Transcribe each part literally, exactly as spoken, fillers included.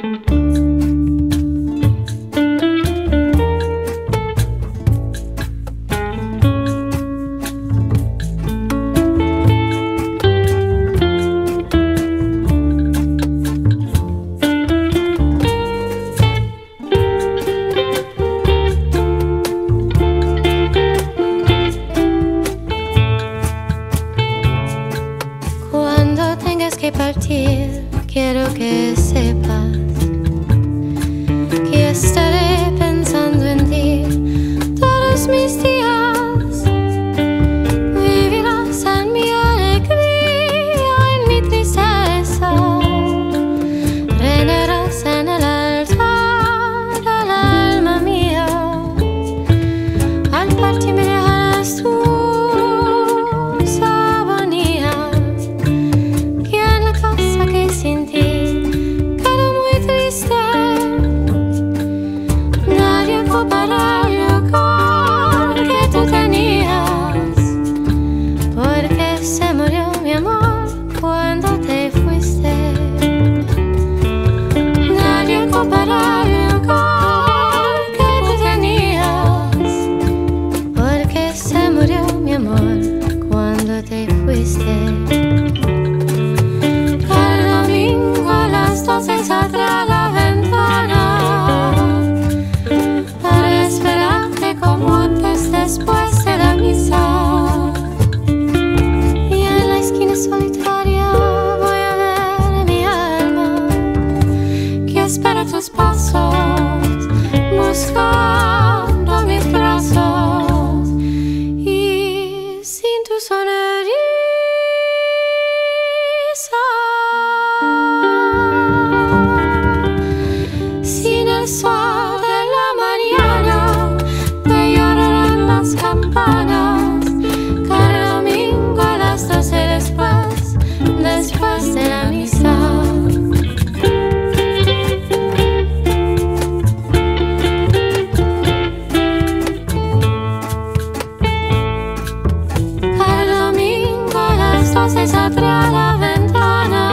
Quiero que sepas que estaré pensando en ti todos mis días. Vivirás en mi alegría, en mi tristeza. Rendirás en el altar al alma mía. Al partir me dejarás tus agonías. Que en la casa que sin ti te fuiste. Cada domingo a las doce saldré a la ventana para esperarte como antes después de la misa. Y en la esquina solitaria voy a ver mi alma que espera tus pasos, buscando mis brazos y sin tu sonrisa. Después de la misa, cada domingo a las doce saldré a la ventana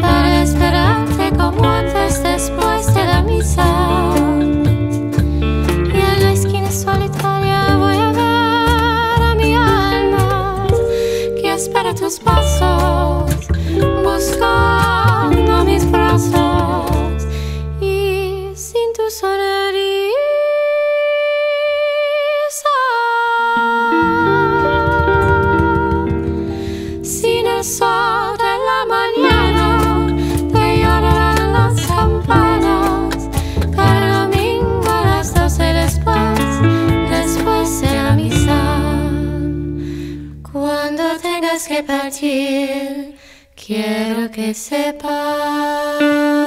para esperarte como antes después de la misa. Y en la esquina solitaria voy a ver a mi alma que espera tus pasos, buscando mis brazos y sin tu sonrisa, sin el sol de la mañana te llorarán las campanas. Cada domingo a las doce después, después de la misa. Cuando tengas que partir, quiero que sepas.